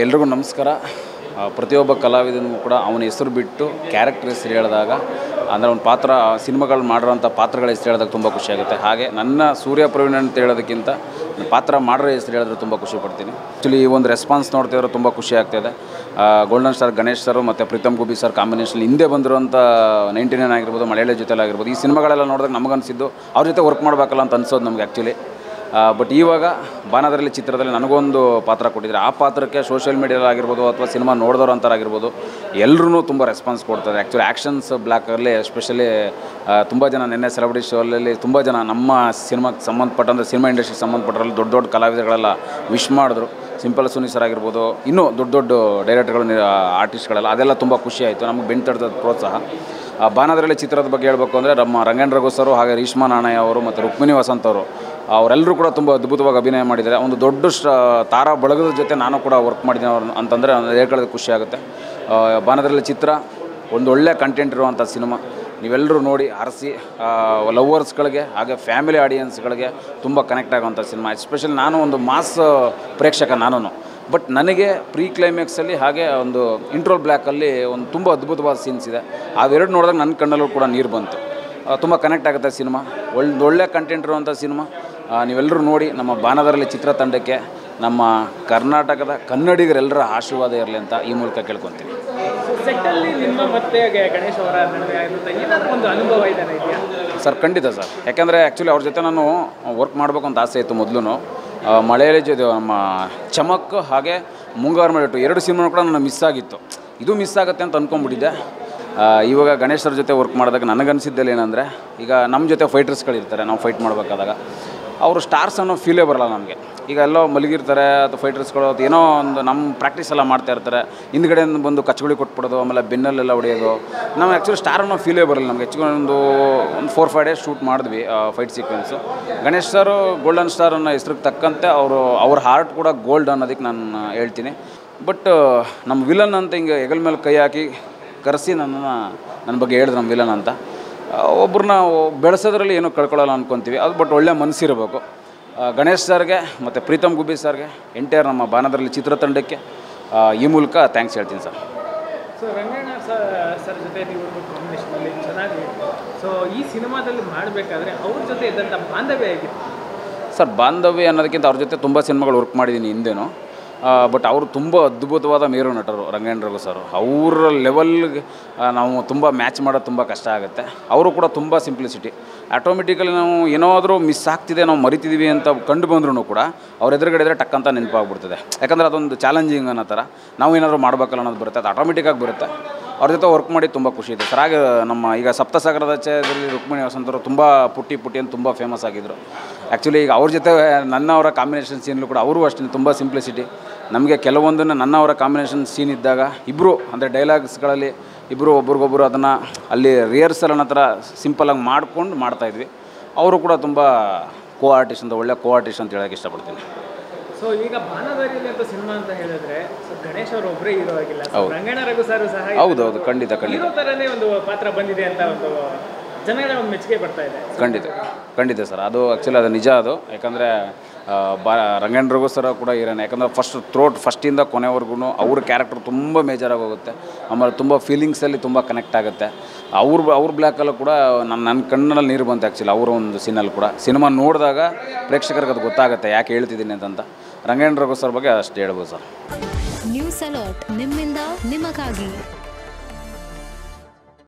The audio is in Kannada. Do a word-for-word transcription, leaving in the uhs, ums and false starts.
एलू नमस्कार प्रतियोब कलाविदनू कूड़ा बिट्टु क्यारेक्टर हेसरु हेळिदाग अंद्रे पात्र सिनिमागळु माडिरोंत पात्रगळ हेसरु हेळिदाग तुंबा खुशी आगुत्ते। हागे नन्न सूर्य प्रवीण अंत हेळोदक्किंत पात्र माडिरो हेसरु हेळिद्रे तुंबा खुशी पड्तीनि। एक्चुअली ई ओंदु रेस्पान्स नोड्तिद्रे तुंबा खुशी आग्तिदे। गोल्डन स्टार गणेश सर मत्ते प्रीतम गोबी सर कांबिनेशन हिंदे बंदिरुवंत नೈಂಟಿ ನೈನ್ ಆಗಿರಬಹುದು, ಮಳೆಯಲೆ ಜೊತೆಲಿ ಆಗಿರಬಹುದು, ಈ ಸಿನಿಮಾಗಳೆಲ್ಲ ನೋಡಿದಾಗ ನಮಗೆ ಅನಿಸಿದ್ದು ಅವರ ಜೊತೆ ವರ್ಕ್ ಮಾಡಬೇಕಲ್ಲ ಅಂತ ಅನ್ಸೋದು ನಮಗೆ ಆಕ್ಚುಲಿ। बट इवाग ಬಾನದಾರಿ ಚಿತ್ರದಲ್ಲಿ ನನಗೊಂದು ಪಾತ್ರ ಕೊಟ್ಟಿದ್ದಾರೆ। ಆ ಪಾತ್ರಕ್ಕೆ ಸೋಶಿಯಲ್ ಮೀಡಿಯಾದಲ್ಲಿ ಆಗಿರಬಹುದು ಅಥವಾ ಸಿನಿಮಾ ನೋಡಿದವರು ಅಂತ ಆಗಿರಬಹುದು ಎಲ್ಲರೂ ತುಂಬಾ ರೆಸ್ಪಾನ್ಸ್ ಕೊಡ್ತಾರೆ। ಆಕ್ಚುಲಿ ಆಕ್ಷನ್ಸ್ ಬ್ಲಾಕ್ ಅಲ್ಲಿ ಎಸ್ಪೆಷಲಿ ತುಂಬಾ ಜನ ನೆನ್ನೆ ಸೆಲೆಬ್ರಿಟಿ ಶೋ ಅಲ್ಲಿ ತುಂಬಾ ಜನ ನಮ್ಮ ಸಿನಿಮಾಕ್ಕೆ ಸಂಬಂಧಪಟ್ಟಂತ ಸಿನಿಮಾ ಇಂಡಸ್ಟ್ರಿಗೆ ಸಂಬಂಧಪಟ್ಟರಲ್ಲಿ ದೊಡ್ಡ ದೊಡ್ಡ ಕಲಾವಿದರಲ್ಲ ವಿಶ್ ಮಾಡಿದ್ರು। ಸಿಂಪಲ್ ಸುನಿ ಸರ್ ಆಗಿರಬಹುದು, ಇನ್ನು ದೊಡ್ಡ ದೊಡ್ಡ ಡೈರೆಕ್ಟರ್ಗಳು ಆರ್ಟಿಸ್ಟ್ಗಳೆಲ್ಲ ಅದೆಲ್ಲ ತುಂಬಾ ಖುಷಿ ಆಯಿತು, ನಮಗೆ ಬೆನ್ನು ತಟ್ಟದ ಪ್ರೋತ್ಸಾಹ। ಬಾನದಾರಿ ಚಿತ್ರದ ಬಗ್ಗೆ ಹೇಳಬೇಕು ಅಂದ್ರೆ ನಮ್ಮ ರಂಗೇಂದ್ರ ರಘು ಸರ್ ಹಾಗೂ ರೀಷ್ಮಾ ನಾಣಯ್ಯ ಅವರು ಮತ್ತು ರುಕ್ಮಿಣಿ ವಸಂತ ಅವರು ಅವರೆಲ್ಲರೂ ಕೂಡ ತುಂಬ ಅದ್ಭುತವಾಗಿ ಅಭಿನಯ ಮಾಡಿದ್ದಾರೆ। ಒಂದು ದೊಡ್ಡ ತಾರಾ ಬಳಗದ ಜೊತೆ ನಾನು ಕೂಡ ವರ್ಕ್ ಮಾಡಿದ್ದೀನಿ ಅವರು ಅಂತಂದರೆ ಹೇಳ್ಕೊಳ್ಳೋದು ಖುಷಿ ಆಗುತ್ತೆ। ಬಾನದಾರಿ ಚಿತ್ರ ಒಂದು ಒಳ್ಳೆ ಕಂಟೆಂಟ್ ಇರುವಂಥ ಸಿನಿಮಾ, ನೀವೆಲ್ಲರೂ ನೋಡಿ ಹರಸಿ ಲವರ್ಸ್ಗಳಿಗೆ ಹಾಗೆ ಫ್ಯಾಮಿಲಿ ಆಡಿಯನ್ಸ್ಗಳಿಗೆ ತುಂಬ ಕನೆಕ್ಟ್ ಆಗುವಂಥ ಸಿನಿಮಾ। ಎಸ್ಪೆಷಲಿ ನಾನು ಒಂದು ಮಾಸ್ ಪ್ರೇಕ್ಷಕ ನಾನು, ಬಟ್ ನನಗೆ ಪ್ರೀ ಕ್ಲೈಮ್ಯಾಕ್ಸಲ್ಲಿ ಹಾಗೆ ಒಂದು ಇಂಟ್ರೋಲ್ ಬ್ಲ್ಯಾಕಲ್ಲಿ ಒಂದು ತುಂಬ ಅದ್ಭುತವಾದ ಸೀನ್ಸ್ ಇದೆ, ಅವೆರಡು ನೋಡಿದಾಗ ನನ್ನ ಕಣ್ಣಲ್ಲೂ ಕೂಡ ನೀರು ಬಂತು, ತುಂಬ ಕನೆಕ್ಟ್ ಆಗುತ್ತೆ ಸಿನಿಮಾ। ಒಳ್ಳೊಳ್ಳೆ ಕಂಟೆಂಟ್ ಇರುವಂಥ ಸಿನಿಮಾ, ನೀವೆಲ್ಲರೂ ನೋಡಿ। ನಮ್ಮ ಬಾನದಾರಿ ಚಿತ್ರತಂಡಕ್ಕೆ ನಮ್ಮ ಕರ್ನಾಟಕದ ಕನ್ನಡಿಗರೆಲ್ಲರ ಆಶೀರ್ವಾದ ಇರಲಿ ಅಂತ ಈ ಮೂಲಕ ಕೇಳ್ಕೊತೀನಿ। ಸರ್ ಖಂಡಿತ ಸರ್, ಯಾಕೆಂದರೆ ಆ್ಯಕ್ಚುಲಿ ಅವ್ರ ಜೊತೆ ನಾನು ವರ್ಕ್ ಮಾಡಬೇಕು ಅಂತ ಆಸೆ ಇತ್ತು ಮೊದಲು। ಮಳೆಯಲ್ಲಿ ಜೊತೆ ನಮ್ಮ ಚಮಕ್ ಹಾಗೆ ಮುಂಗಾರು ಮಳೆ ಎರಡು ಸಿನಿಮಾ ಕೂಡ ನಾನು ಮಿಸ್ ಆಗಿತ್ತು, ಇದು ಮಿಸ್ ಆಗುತ್ತೆ ಅಂತ ಅಂದ್ಕೊಂಡ್ಬಿಟ್ಟಿದ್ದೆ। ಇವಾಗ ಗಣೇಶ್ ಸರ್ ಜೊತೆ ವರ್ಕ್ ಮಾಡಿದಾಗ ನನಗನ್ಸಿದ್ದಲ್ಲ ಏನಂದರೆ, ಈಗ ನಮ್ಮ ಜೊತೆ ಫೈಟರ್ಸ್ಗಳಿರ್ತಾರೆ, ನಾವು ಫೈಟ್ ಮಾಡಬೇಕಾದಾಗ ಅವರು ಸ್ಟಾರ್ಸ್ ಅನ್ನೋ ಫೀಲೇ ಬರಲ್ಲ ನಮಗೆ। ಈಗ ಎಲ್ಲೋ ಮಲಗಿರ್ತಾರೆ ಅಥವಾ ಫೈಟರ್ಸ್ಗಳು ಅಥವಾ ಏನೋ ಒಂದು ನಮ್ಮ ಪ್ರಾಕ್ಟೀಸ್ ಎಲ್ಲ ಮಾಡ್ತಾಯಿರ್ತಾರೆ, ಹಿಂದ್ಗಡೆಯಿಂದ ಬಂದು ಕಚ್ಗುಳಿ ಕೊಟ್ಬಿಡೋದು, ಆಮೇಲೆ ಬೆನ್ನಲ್ಲೆಲ್ಲ ಹೊಡೆಯೋದು, ನಾವು ಆ್ಯಕ್ಚುಲಿ ಸ್ಟಾರ್ ಅನ್ನೋ ಫೀಲೇ ಬರಲ್ಲ ನಮಗೆ। ಹೆಚ್ಚು ಒಂದು ಒಂದು ಫೋರ್ ಫೈವ್ ಡೇಸ್ ಶೂಟ್ ಮಾಡಿದ್ವಿ fight sequence. Ganesh sir golden star ಅನ್ನೋ ಹೆಸ್ರಿಗೆ ತಕ್ಕಂತೆ ಅವರು ಅವ್ರ ಹಾರ್ಟ್ ಕೂಡ ಗೋಲ್ಡ್ ಅನ್ನೋದಕ್ಕೆ ನಾನು ಹೇಳ್ತೀನಿ। ಬಟ್ ನಮ್ಮ ವಿಲನ್ ಅಂತ ಹಿಂಗೆ ಹೆಗಲ ಮೇಲೆ ಕೈ ಹಾಕಿ ಕರೆಸಿ ನನ್ನನ್ನು ನನ್ನ ಬಗ್ಗೆ ಹೇಳಿದ್ರು ನಮ್ಮ ವಿಲನ್ ಅಂತ, ಒಬ್ಬರನ್ನ ಬೆಳೆಸೋದ್ರಲ್ಲಿ ಏನೂ ಕಳ್ಕೊಳ್ಳಲ್ಲ ಅಂದ್ಕೊತೀವಿ ಅದು, ಬಟ್ ಒಳ್ಳೆ ಮನಸ್ಸಿರಬೇಕು। ಗಣೇಶ್ ಸರ್ಗೆ ಮತ್ತು ಪ್ರೀತಮ್ ಗುಬ್ಬಿ ಸರ್ಗೆ ಎನ್ ಟಿ ಆರ್ ನಮ್ಮ ಬಾನದಾರಿ ಚಿತ್ರತಂಡಕ್ಕೆ ಈ ಮೂಲಕ ಥ್ಯಾಂಕ್ಸ್ ಹೇಳ್ತೀನಿ ಸರ್। ಸೊ ರಂಗಣ್ಣ ಸರ್ ಜೊತೆ ನೀವು ಕಾಂಬಿನೇಷನಲ್ಲಿ ಚೆನ್ನಾಗಿ, ಸೊ ಈ ಸಿನಿಮಾದಲ್ಲಿ ಮಾಡಬೇಕಾದ್ರೆ ಅವ್ರ ಜೊತೆ ಇದ್ದಂಥ ಬಾಂಧವ್ಯ ಹೇಗಿತ್ತು ಸರ್? ಬಾಂಧವ್ಯ ಅನ್ನೋದಕ್ಕಿಂತ ಅವ್ರ ಜೊತೆ ತುಂಬ ಸಿನಿಮಾಗಳು ವರ್ಕ್ ಮಾಡಿದ್ದೀನಿ ಹಿಂದೇನೋ, ಬಟ್ ಅವರು ತುಂಬ ಅದ್ಭುತವಾದ ಮೇರು ನಟರು ರಂಗೇಂದ್ರ ರಘು ಸರ್, ಅವರ ಲೆವೆಲ್ಗೆ ನಾವು ತುಂಬ ಮ್ಯಾಚ್ ಮಾಡೋದು ತುಂಬ ಕಷ್ಟ ಆಗುತ್ತೆ। ಅವರು ಕೂಡ ತುಂಬ ಸಿಂಪ್ಲಿಸಿಟಿ, ಆಟೋಮೆಟಿಕಲಿ ನಾವು ಏನಾದರೂ ಮಿಸ್ ಆಗ್ತಿದೆ ನಾವು ಮರಿತಿದ್ದೀವಿ ಅಂತ ಕಂಡು ಬಂದ್ರೂ ಕೂಡ ಅವ್ರ ಎದುರುಗಡೆ ಇದ್ದರೆ ಟಕ್ಕಂತ ನೆನಪಾಗ್ಬಿಡ್ತದೆ, ಯಾಕಂದರೆ ಅದೊಂದು ಚಾಲೆಂಜಿಂಗ್ ಅನ್ನೋ ಥರ ನಾವು ಏನಾದರೂ ಮಾಡಬೇಕಲ್ಲ ಅನ್ನೋದು ಬರುತ್ತೆ, ಅದು ಆಟೋಮೆಟಿಕ್ಕಾಗಿ ಬರುತ್ತೆ। ಅವ್ರ ಜೊತೆ ವರ್ಕ್ ಮಾಡಿ ತುಂಬ ಖುಷಿ ಇದೆ ಸರ್। ಹಾಗೆ ನಮ್ಮ ಈಗ ಸಪ್ತಸಾಗರದ ಚೇದಲ್ಲಿ ರುಕ್ಮಿಣಿ ವಸಂತರು ತುಂಬ ಪುಟ್ಟಿ ಪುಟ್ಟಿ ಅಂತ ತುಂಬ ಫೇಮಸ್ ಆಗಿದ್ದರು। ಆ್ಯಕ್ಚುಲಿ ಈಗ ಅವ್ರ ಜೊತೆ ನನ್ನವರ ಕಾಂಬಿನೇಷನ್ ಸೀನ್ಲು ಕೂಡ ಅವರು ಅಷ್ಟೇ ತುಂಬ ಸಿಂಪ್ಲಿಸಿಟಿ, ನಮಗೆ ಕೆಲವೊಂದನ್ನು ನನ್ನವರ ಕಾಂಬಿನೇಷನ್ ಸೀನ್ ಇದ್ದಾಗ ಇಬ್ಬರು ಅಂದರೆ ಡೈಲಾಗ್ಸ್ಗಳಲ್ಲಿ ಇಬ್ಬರು ಒಬ್ರಿಗೊಬ್ಬರು ಅದನ್ನು ಅಲ್ಲಿ ರಿಹರ್ಸಲ್ ಅನ್ನೋ ಥರ ಸಿಂಪಲಾಗಿ ಮಾಡ್ಕೊಂಡು ಮಾಡ್ತಾಯಿದ್ವಿ। ಅವರು ಕೂಡ ತುಂಬ ಕೋ ಆರ್ಟಿಸ್ಟ್ ಅಂತ ಒಳ್ಳೆ ಕೋ ಆರ್ಟಿಸ್ಟ್ ಅಂತ ಹೇಳೋಕ್ಕೆ ಇಷ್ಟಪಡ್ತೀನಿ। ಸೊ ಈಗ ಬಾನದಾರಿಯಲ್ಲಿ ಅಂತ ಸಿನಿಮಾ ಅಂತ ಹೇಳಿದ್ರೆ ಗಣೇಶ್ ಅವರು ಒಬ್ಬರೇ ಹೀರೋ ಆಗಿಲ್ಲ, ರಂಗಣ್ಣ ರಘು ಸರ್ ಸಹ ಹೌದೌದು ಖಂಡಿತ ಖಂಡಿತ ಥರನೇ ಒಂದು ಪಾತ್ರ ಬಂದಿದೆ ಅಂತ ಒಂದು ಜನಗಳ ಒಂದು ಮೆಚ್ಚುಗೆ ಬರ್ತಾ ಇದೆ। ಖಂಡಿತ ಖಂಡಿತ ಸರ್, ಅದು ಆ್ಯಕ್ಚುಲಿ ಅದು ನಿಜ, ಅದು ಯಾಕಂದರೆ ಬಾ ರಂಗೇಂದ್ರ ರಘು ಸರ್ ಕೂಡ ಹೀರೋನೇ, ಯಾಕಂದರೆ ಫಸ್ಟ್ ಥ್ರೋಟ್ ಫಸ್ಟಿಂದ ಕೊನೆವರೆಗೂ ಅವ್ರ ಕ್ಯಾರೆಕ್ಟರ್ ತುಂಬ ಮೇಜರಾಗಿ ಹೋಗುತ್ತೆ, ಆಮೇಲೆ ತುಂಬ ಫೀಲಿಂಗ್ಸಲ್ಲಿ ತುಂಬ ಕನೆಕ್ಟ್ ಆಗುತ್ತೆ। ಅವ್ರ ಅವ್ರ ಬ್ಲ್ಯಾಕಲ್ಲೂ ಕೂಡ ನನ್ನ ನನ್ನ ಕಣ್ಣಲ್ಲಿ ನೀರು ಬಂತು ಆ್ಯಕ್ಚುಲಿ ಅವರ ಒಂದು ಸೀನಲ್ಲಿ ಕೂಡ, ಸಿನಿಮಾ ನೋಡಿದಾಗ ಪ್ರೇಕ್ಷಕರಿಗೆ ಅದು ಗೊತ್ತಾಗುತ್ತೆ ಯಾಕೆ ಹೇಳ್ತಿದ್ದೀನಿ ಅಂತಂತ। ರಂಗೇಂದ್ರ ರಘು ಸರ್ ಬಗ್ಗೆ ಅಷ್ಟು ಹೇಳ್ಬೋದು ಸರ್। ನ್ಯೂಸ್ ಅಲರ್ಟ್ ನಿಮ್ಮಿಂದ ನಿಮಗಾಗಿ।